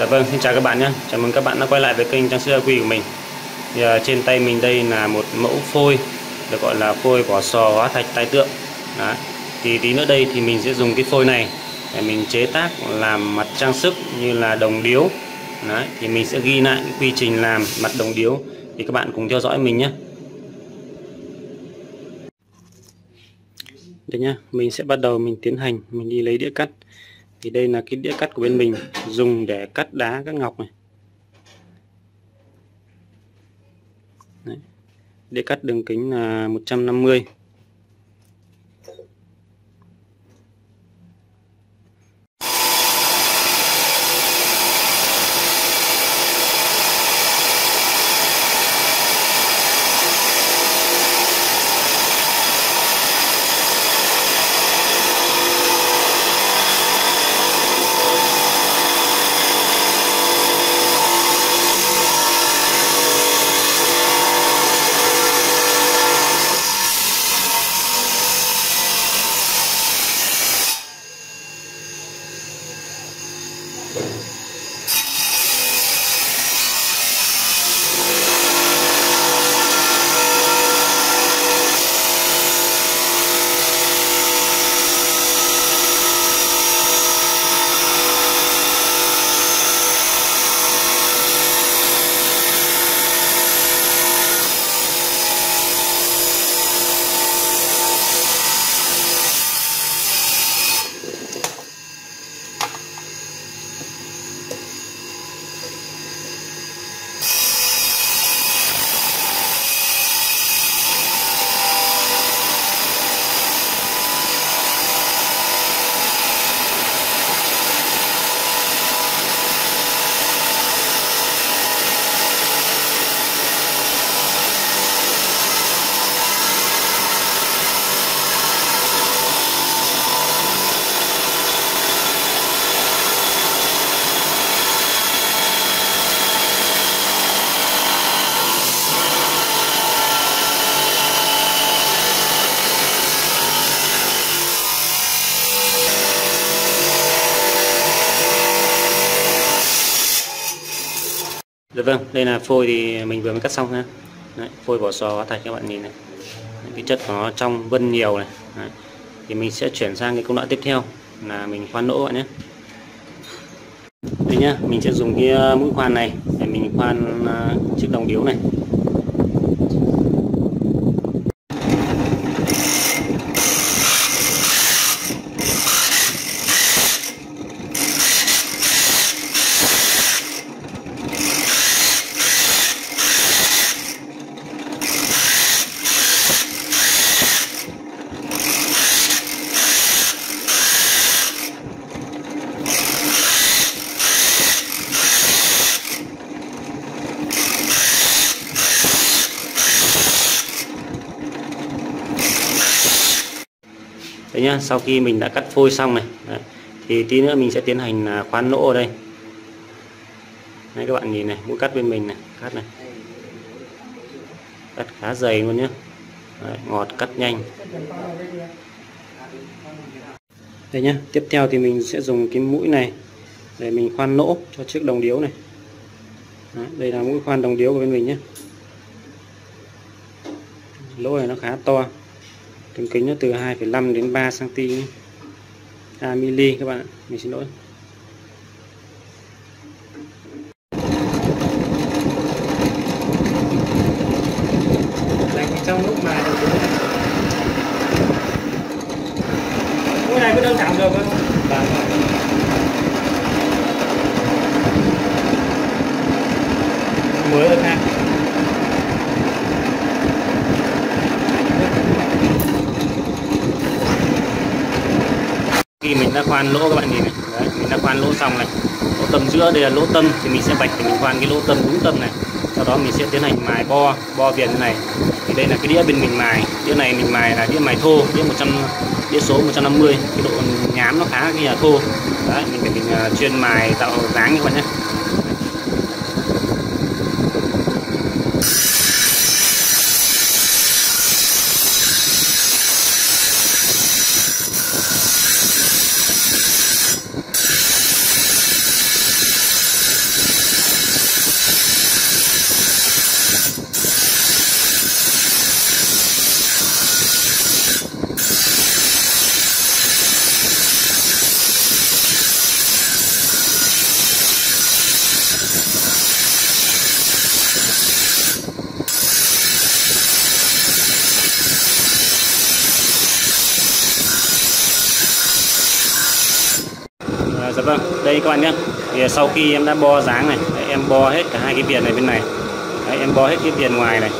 Dạ vâng, xin chào các bạn nhé. Chào mừng các bạn đã quay lại với kênh Trang sức AQ của mình. Thì, trên tay mình đây là một mẫu phôi được gọi là phôi vỏ sò hóa thạch tai tượng. Đó. Thì tí nữa đây thì mình sẽ dùng cái phôi này để mình chế tác làm mặt trang sức như là đồng điếu. Đó. Thì mình sẽ ghi lại cái quy trình làm mặt đồng điếu. Thì các bạn cùng theo dõi mình nhé. Đây nhá, mình sẽ bắt đầu mình tiến hành, mình đi lấy đĩa cắt. Thì đây là cái đĩa cắt của bên mình dùng để cắt đá, cắt ngọc này. Đấy. Đĩa cắt đường kính là 150. Dạ vâng, đây là phôi thì mình vừa mới cắt xong ha. Đấy, phôi vỏ sò hóa thạch các bạn nhìn này. Đấy, cái chất của nó trong vân nhiều này. Đấy. Thì mình sẽ chuyển sang cái công đoạn tiếp theo là mình khoan lỗ bạn nhé. Đây nhá, mình sẽ dùng cái mũi khoan này để mình khoan chiếc đồng điếu này. Đấy nhá, sau khi mình đã cắt phôi xong này, đấy, thì tí nữa mình sẽ tiến hành khoan lỗ ở đây. Đấy, các bạn nhìn này, mũi cắt bên mình này, cắt khá dày luôn nhé, ngọt cắt nhanh. Đây nhá, tiếp theo thì mình sẽ dùng cái mũi này để mình khoan lỗ cho chiếc đồng điếu này. Đấy, đây là mũi khoan đồng điếu của bên mình nhé. Lỗ này nó khá to. Đường kính nó từ 2,5 đến 3 cm, mm các bạn ạ, mình xin lỗi. Trong lúc mà mũi này có đơn giản được không? Mới hơn ha. Khi mình đã khoan lỗ các bạn nhìn này, đấy, mình đã khoan lỗ xong này, lỗ tâm giữa đây là lỗ tâm thì mình sẽ vạch để mình khoan cái lỗ tâm đúng tâm này, sau đó mình sẽ tiến hành mài bo viền này. Thì đây là cái đĩa bên mình mài, đĩa này mình mài là đĩa mài thô, đĩa số 150, cái độ nhám nó khá là thô, đấy mình chuyên mài tạo dáng các bạn nhé. Đây các bạn nhé, thì sau khi em đã bo dáng này, em bo hết cả hai cái viền này bên này, em bo hết cái viền ngoài này,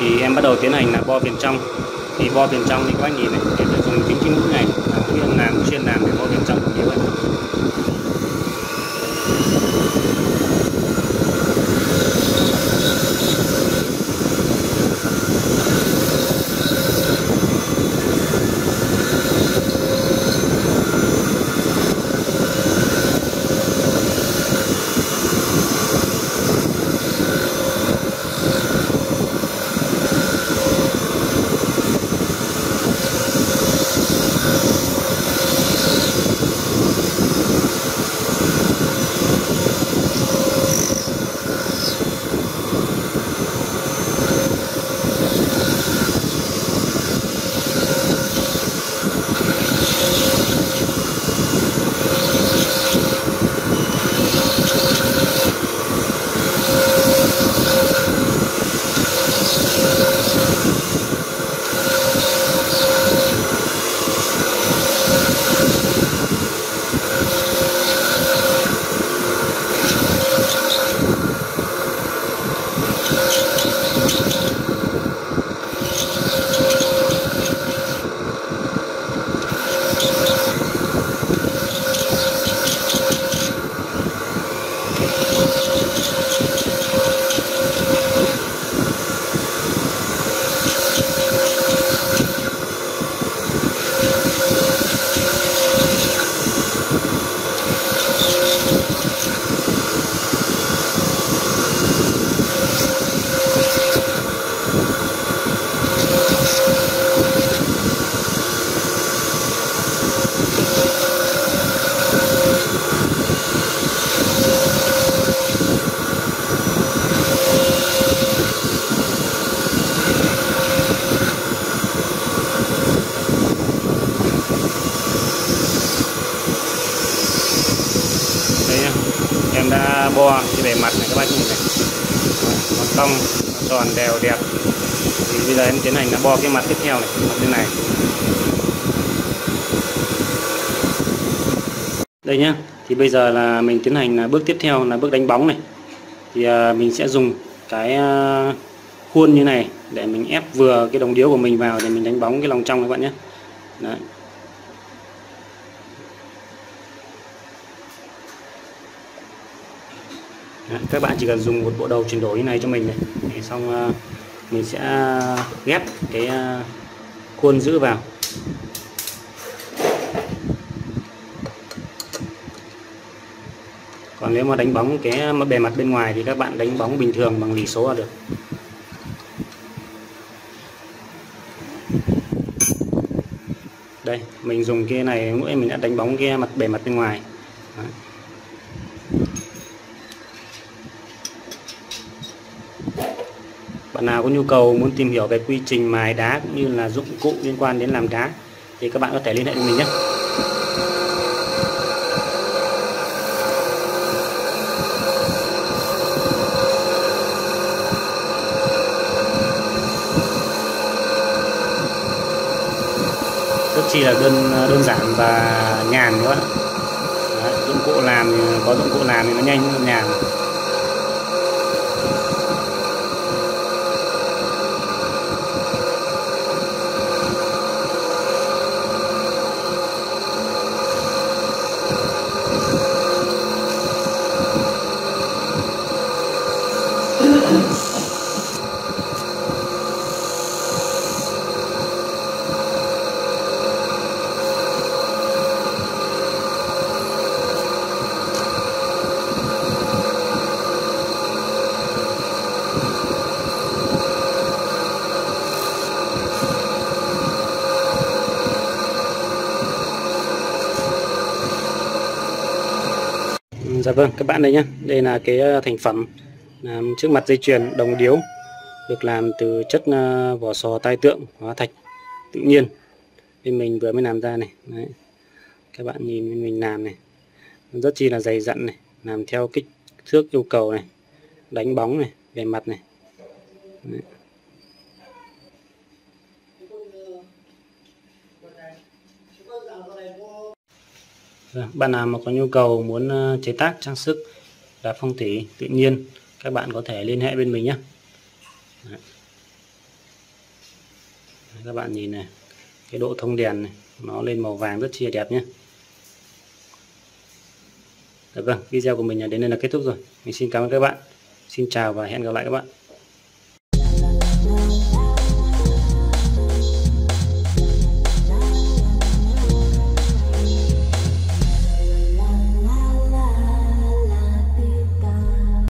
thì em bắt đầu tiến hành là bo viền trong. Thì bo viền trong thì các bạn nhìn này, em sẽ dùng kính kim mũi này, khi em làm chuyên làm để bo viền trong như vậy. Bo cái bề mặt này các bác nhìn này, nó cong, nó tròn đều đẹp. Thì bây giờ em tiến hành là bo cái mặt tiếp theo này, mặt bên này. Đây nhá, thì bây giờ là mình tiến hành là bước tiếp theo là bước đánh bóng này. Thì mình sẽ dùng cái khuôn như này để mình ép vừa cái đồng điếu của mình vào để mình đánh bóng cái lòng trong các bạn nhé. Đấy. Các bạn chỉ cần dùng một bộ đầu chuyển đổi như này cho mình này, thì xong mình sẽ ghép cái khuôn giữ vào. Còn nếu mà đánh bóng cái bề mặt bên ngoài thì các bạn đánh bóng bình thường bằng lì số là được. Đây, mình dùng cái này mũi mình đã đánh bóng cái mặt bề mặt bên ngoài. Đấy. Bạn nào có nhu cầu muốn tìm hiểu về quy trình mài đá cũng như là dụng cụ liên quan đến làm đá thì các bạn có thể liên hệ với mình nhé. Rất chi là đơn giản và nhàn các bạn. Dụng cụ làm thì có dụng cụ làm thì nó nhanh hơn nhàn. Dạ vâng các bạn đây nhé, đây là cái thành phẩm làm trước mặt dây chuyền đồng điếu được làm từ chất vỏ sò tai tượng hóa thạch tự nhiên. Bên mình vừa mới làm ra này. Đấy. Các bạn nhìn bên mình làm này, rất chi là dày dặn này, làm theo kích thước yêu cầu này, đánh bóng này, bề mặt này. Đấy. Bạn nào mà có nhu cầu muốn chế tác trang sức đá phong thủy tự nhiên, các bạn có thể liên hệ bên mình nhé. Các bạn nhìn này, cái độ thông đèn này, nó lên màu vàng rất là đẹp nhé. Được, vâng, video của mình đến đây là kết thúc rồi. Mình xin cảm ơn các bạn. Xin chào và hẹn gặp lại các bạn.